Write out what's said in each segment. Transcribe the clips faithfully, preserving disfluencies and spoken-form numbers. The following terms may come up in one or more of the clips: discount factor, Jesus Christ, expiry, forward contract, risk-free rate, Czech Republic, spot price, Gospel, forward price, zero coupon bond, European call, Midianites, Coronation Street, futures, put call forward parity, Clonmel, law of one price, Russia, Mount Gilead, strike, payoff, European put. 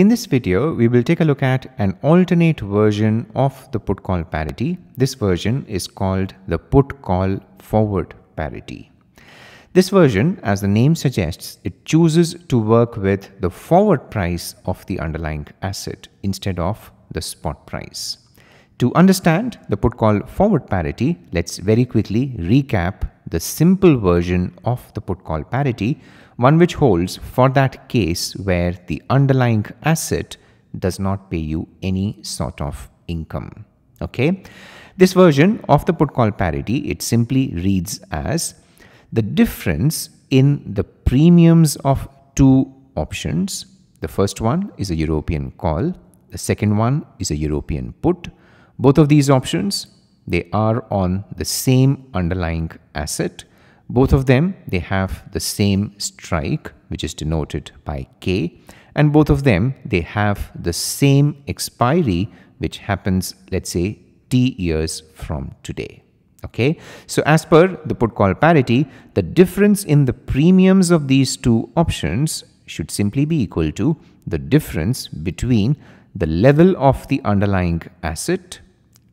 In this video, we will take a look at an alternate version of the put call parity. This version is called the put call forward parity. This version, as the name suggests, it chooses to work with the forward price of the underlying asset instead of the spot price. To understand the put call forward parity, let's very quickly recap the simple version of the put call parity, one which holds for that case where the underlying asset does not pay you any sort of income. Okay, this version of the put call parity, it simply reads as the difference in the premiums of two options. The first one is a European call, the second one is a European put. Both of these options, they are on the same underlying asset. Both of them, they have the same strike, which is denoted by K, and both of them, they have the same expiry, which happens, let's say, T years from today. Okay, so as per the put call parity, the difference in the premiums of these two options should simply be equal to the difference between the level of the underlying asset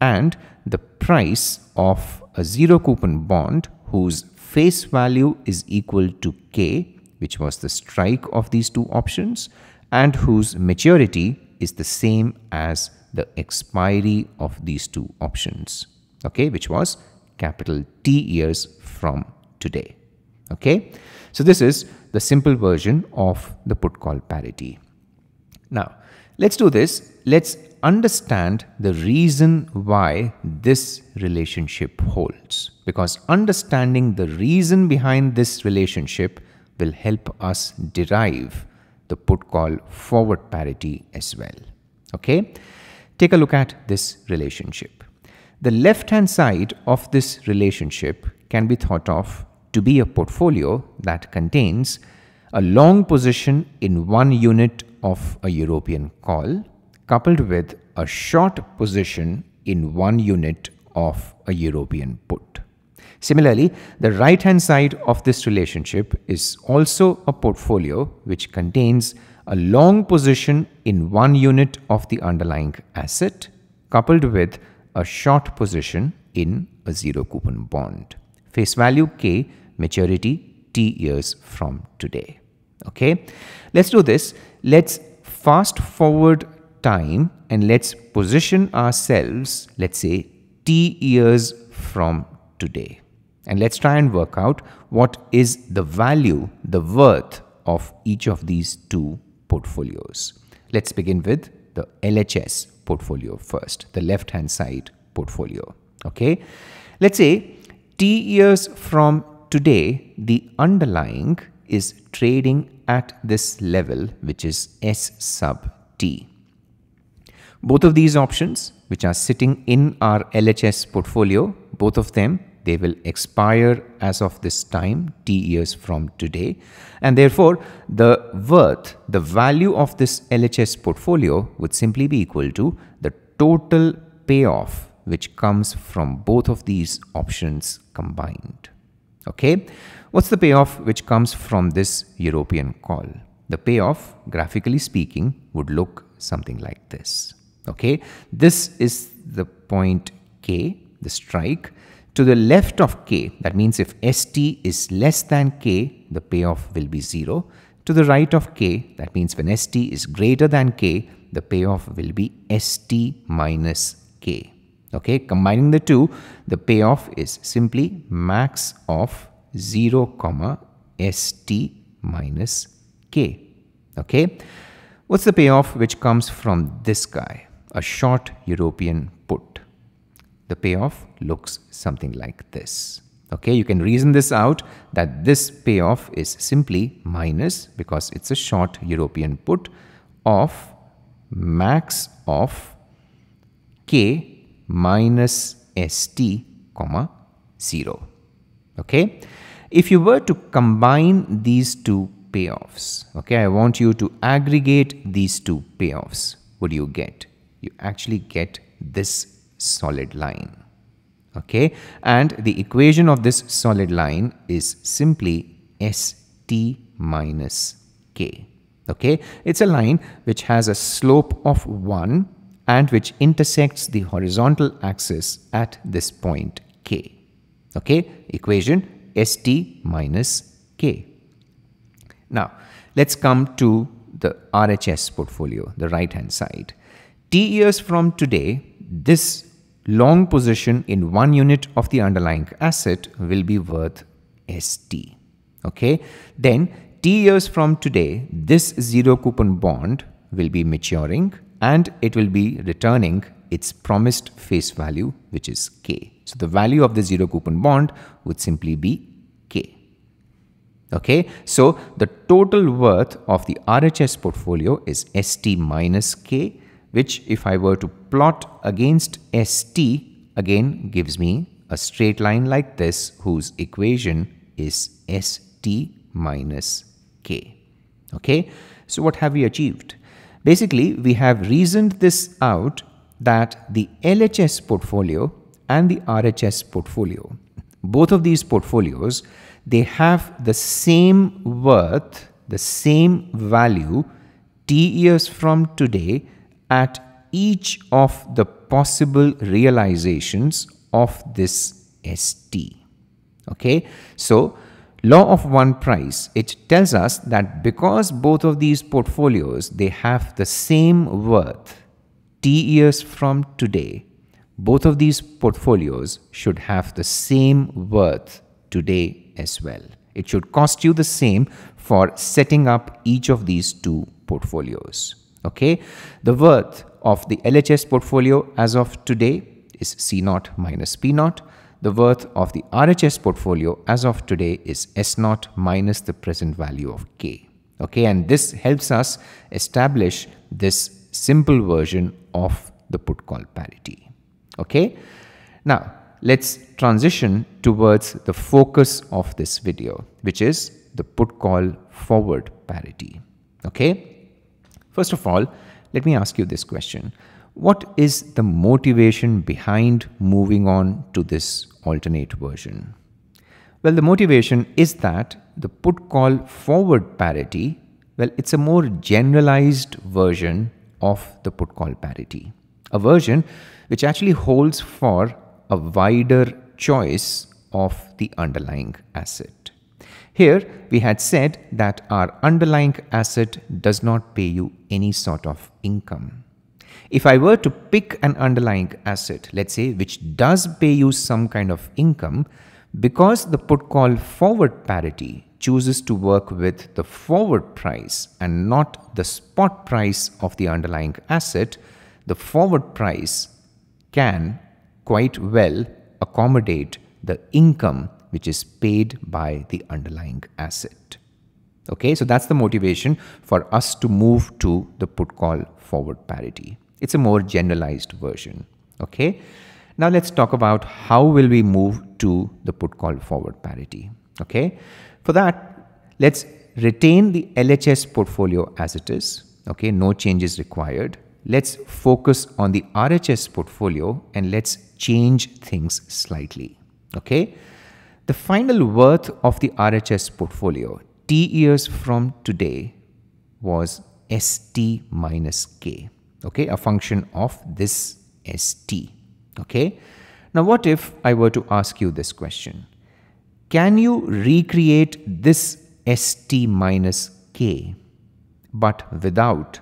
and the price of a zero coupon bond whose face value is equal to K, which was the strike of these two options, and whose maturity is the same as the expiry of these two options, okay, which was capital T years from today. Okay, so this is the simple version of the put call parity. Now, let's do this. Let's understand the reason why this relationship holds, because understanding the reason behind this relationship will help us derive the put call forward parity as well. Okay, take a look at this relationship. The left hand side of this relationship can be thought of to be a portfolio that contains a long position in one unit of a European call coupled with a short position in one unit of a European put. Similarly, the right hand side of this relationship is also a portfolio which contains a long position in one unit of the underlying asset coupled with a short position in a zero coupon bond. Face value K, maturity T years from today. Okay, let's do this. Let's fast forward time and let's position ourselves, let's say, T years from today. And let's try and work out what is the value, the worth of each of these two portfolios. Let's begin with the L H S portfolio first, the left-hand side portfolio. Okay, let's say T years from today, the underlying is trading at this level, which is S sub T. Both of these options, which are sitting in our L H S portfolio, both of them, they will expire as of this time, T years from today. And therefore, the worth, the value of this L H S portfolio would simply be equal to the total payoff, which comes from both of these options combined. Okay, what's the payoff which comes from this European call? The payoff, graphically speaking, would look something like this. Okay, this is the point K, the strike. To the left of K, that means if S T is less than K, the payoff will be zero. To the right of K, that means when S T is greater than K, the payoff will be S T minus K. Okay, combining the two, the payoff is simply max of zero comma S T minus K. Okay, what's the payoff which comes from this guy? A short European put. The payoff looks something like this. Okay, you can reason this out that this payoff is simply minus, because it's a short European put, of max of K minus S T comma zero. Okay, if you were to combine these two payoffs, okay, I want you to aggregate these two payoffs, what do you get? You actually get this solid line. Okay, and the equation of this solid line is simply S T minus K. Okay, it's a line which has a slope of one and which intersects the horizontal axis at this point K. Okay, equation S T minus K. Now, let's come to the R H S portfolio, the right hand side. ten years from today, this long position in one unit of the underlying asset will be worth S T. Okay, then ten years from today, this zero coupon bond will be maturing and it will be returning its promised face value, which is K. So the value of the zero coupon bond would simply be K. Okay, so the total worth of the R H S portfolio is S T minus K, which if I were to plot against S T, again gives me a straight line like this, whose equation is S T minus K. Okay, so what have we achieved? Basically, we have reasoned this out that the L H S portfolio and the R H S portfolio, both of these portfolios, they have the same worth, the same value ten years from today at each of the possible realizations of this S T. Okay, so law of one price, it tells us that because both of these portfolios, they have the same worth ten years from today, both of these portfolios should have the same worth today as well. It should cost you the same for setting up each of these two portfolios. Okay, the worth of the L H S portfolio as of today is C zero minus P zero. The worth of the R H S portfolio as of today is S zero minus the present value of K. Okay, and this helps us establish this simple version of the put call parity. Okay, now let's transition towards the focus of this video, which is the put call forward parity. Okay, first of all, let me ask you this question. What is the motivation behind moving on to this alternate version? Well, the motivation is that the put call forward parity, well, it's a more generalized version of the put call parity. A version which actually holds for a wider choice of the underlying asset. Here, we had said that our underlying asset does not pay you any sort of income. If I were to pick an underlying asset, let's say, which does pay you some kind of income, because the put call forward parity chooses to work with the forward price and not the spot price of the underlying asset, the forward price can quite well accommodate the income which is paid by the underlying asset. Okay, so that's the motivation for us to move to the put call forward parity. It's a more generalized version. Okay, now let's talk about how will we move to the put call forward parity. Okay, for that, let's retain the L H S portfolio as it is. Okay, no changes required. Let's focus on the R H S portfolio and let's change things slightly. Okay, the final worth of the R H S portfolio ten years from today was S T minus K. Okay, a function of this S T. Okay, now what if I were to ask you this question? Can you recreate this S T minus K but without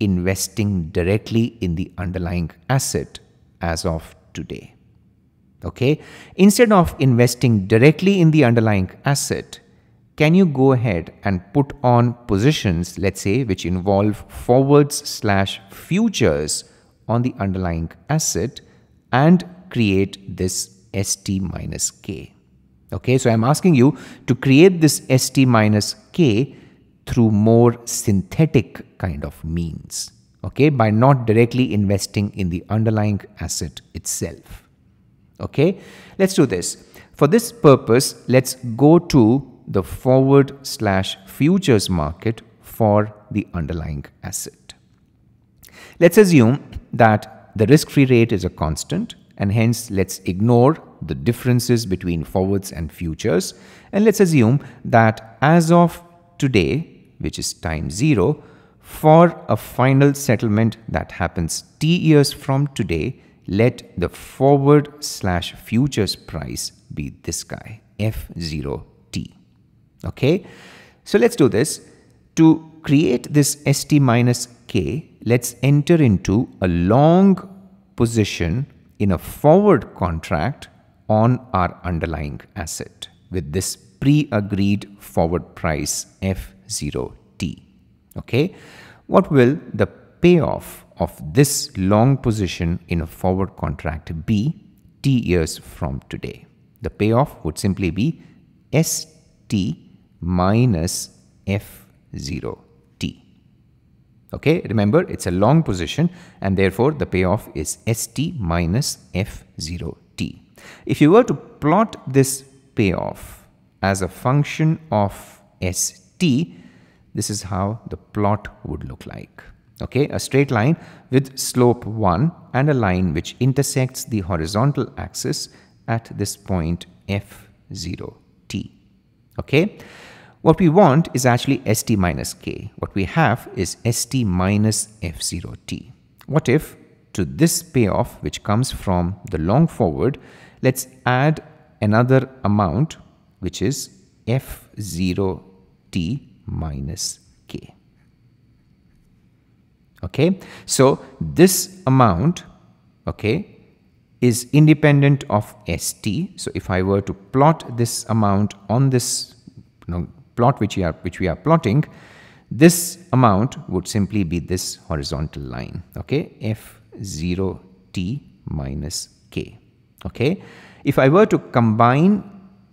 investing directly in the underlying asset as of today? Okay, instead of investing directly in the underlying asset, can you go ahead and put on positions, let's say, which involve forwards slash futures on the underlying asset and create this S T minus K? Okay, so I'm asking you to create this S T minus K through more synthetic kind of means, okay, by not directly investing in the underlying asset itself. Okay, let's do this. For this purpose, let's go to the forward slash futures market for the underlying asset. Let's assume that the risk-free rate is a constant, and hence let's ignore the differences between forwards and futures, and let's assume that as of today, which is time zero, for a final settlement that happens T years from today, let the forward slash futures price be this guy, F zero T. Okay, so let's do this. To create this S T minus K, let's enter into a long position in a forward contract on our underlying asset with this pre-agreed forward price F zero T. Okay, what will the payoff of this long position in a forward contract be T years from today? The payoff would simply be S T minus F zero T. Okay, remember it's a long position and therefore the payoff is S T minus F zero T. If you were to plot this payoff as a function of S T, this is how the plot would look like. Okay, a straight line with slope one and a line which intersects the horizontal axis at this point F zero T. Okay, what we want is actually S T minus K. What we have is S T minus F zero T. What if to this payoff, which comes from the long forward, let's add another amount, which is F zero T minus K. Okay, so this amount, okay, is independent of S T. So if I were to plot this amount on this you know, plot which we are which we are plotting, this amount would simply be this horizontal line. Okay, F zero T minus K. Okay, if I were to combine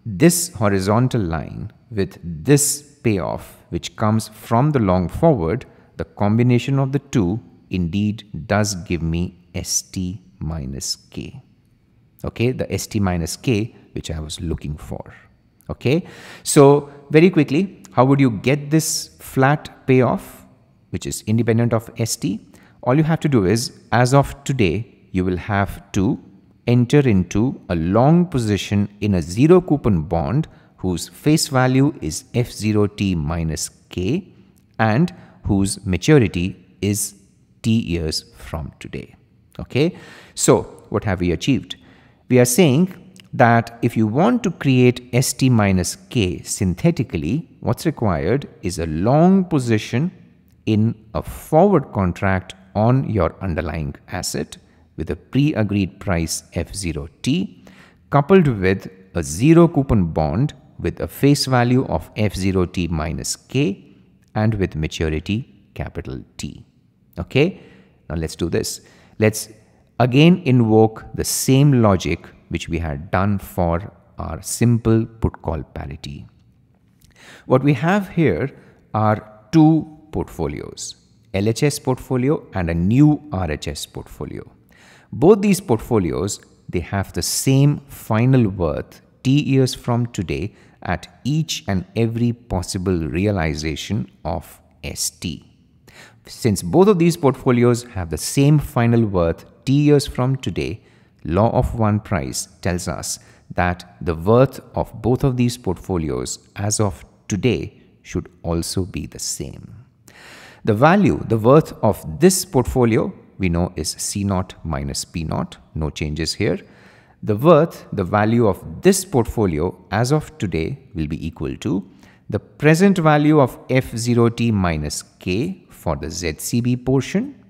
this horizontal line with this payoff which comes from the long forward, the combination of the two indeed does give me S T minus K. Okay, the S T minus K which I was looking for. Okay, so very quickly, how would you get this flat payoff which is independent of S T? All you have to do is, as of today, you will have to enter into a long position in a zero coupon bond whose face value is F zero T minus K and whose maturity is T years from today. Okay, so what have we achieved? We are saying that if you want to create S T minus K synthetically, what's required is a long position in a forward contract on your underlying asset with a pre-agreed price F zero T coupled with a zero coupon bond with a face value of F zero T minus K and with maturity capital T. Okay, now let's do this. Let's again invoke the same logic which we had done for our simple put call parity. What we have here are two portfolios, L H S portfolio and a new R H S portfolio. Both these portfolios, they have the same final worth T years from today at each and every possible realization of S T. Since both of these portfolios have the same final worth T years from today, law of one price tells us that the worth of both of these portfolios as of today should also be the same. The value, the worth of this portfolio we know is C zero minus P zero, no changes here. The worth, the value of this portfolio as of today will be equal to the present value of F zero T minus K for the Z C B portion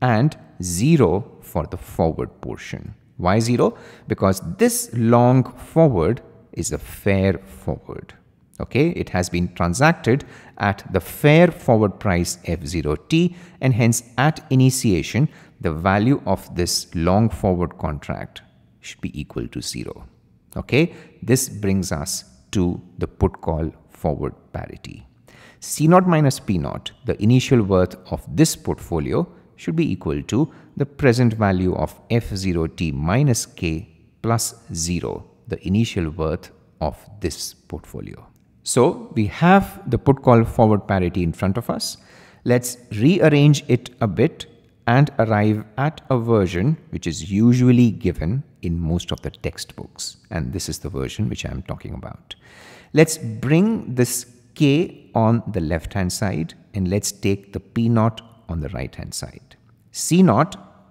and zero for the forward portion. Why zero? Because this long forward is a fair forward. Okay, it has been transacted at the fair forward price F zero T, and hence at initiation, the value of this long forward contract should be equal to zero. Okay, this brings us to the put call forward parity. C zero minus P zero, the initial worth of this portfolio, should be equal to the present value of F zero T minus K plus zero, the initial worth of this portfolio. So we have the put call forward parity in front of us. Let's rearrange it a bit and arrive at a version which is usually given in most of the textbooks. And this is the version which I'm talking about. Let's bring this K on the left-hand side, and let's take the P zero on the right-hand side. C zero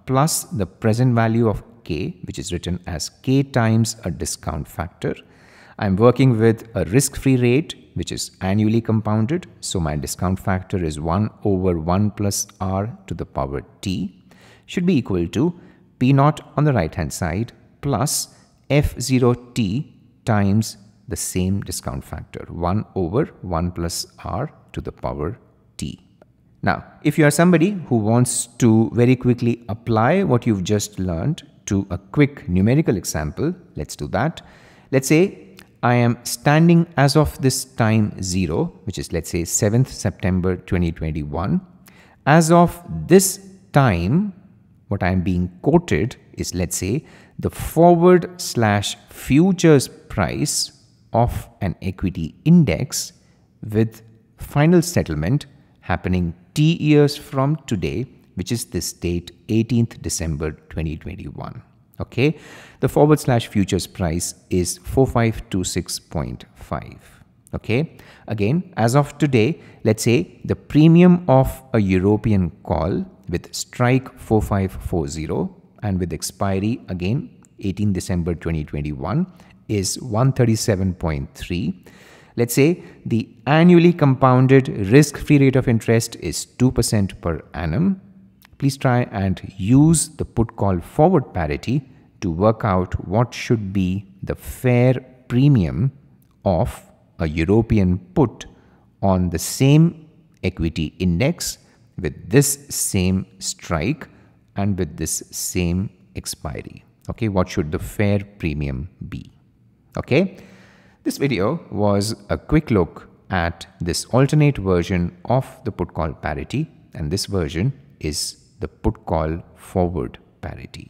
plus the present value of K, which is written as K times a discount factor. I'm working with a risk-free rate, which is annually compounded. So my discount factor is one over one plus R to the power T, should be equal to P zero on the right-hand side plus F zero T times the same discount factor, one over one plus R to the power T. Now, if you are somebody who wants to very quickly apply what you've just learned to a quick numerical example, let's do that. Let's say I am standing as of this time zero, which is, let's say, seventh September twenty twenty-one. As of this time, what I am being quoted is, let's say, the forward slash futures price of an equity index with final settlement happening T years from today, which is this date, eighteenth December twenty twenty-one. Okay, the forward slash futures price is four five two six point five. Okay, again, as of today, let's say the premium of a European call with strike four five four zero and with expiry again eighteenth December twenty twenty-one is one thirty-seven point three. Let's say the annually compounded risk-free rate of interest is two percent per annum. Please try and use the put call forward parity to work out what should be the fair premium of a European put on the same equity index with this same strike and with this same expiry. Okay, what should the fair premium be? Okay, this video was a quick look at this alternate version of the put call parity, and this version is the put call forward parity.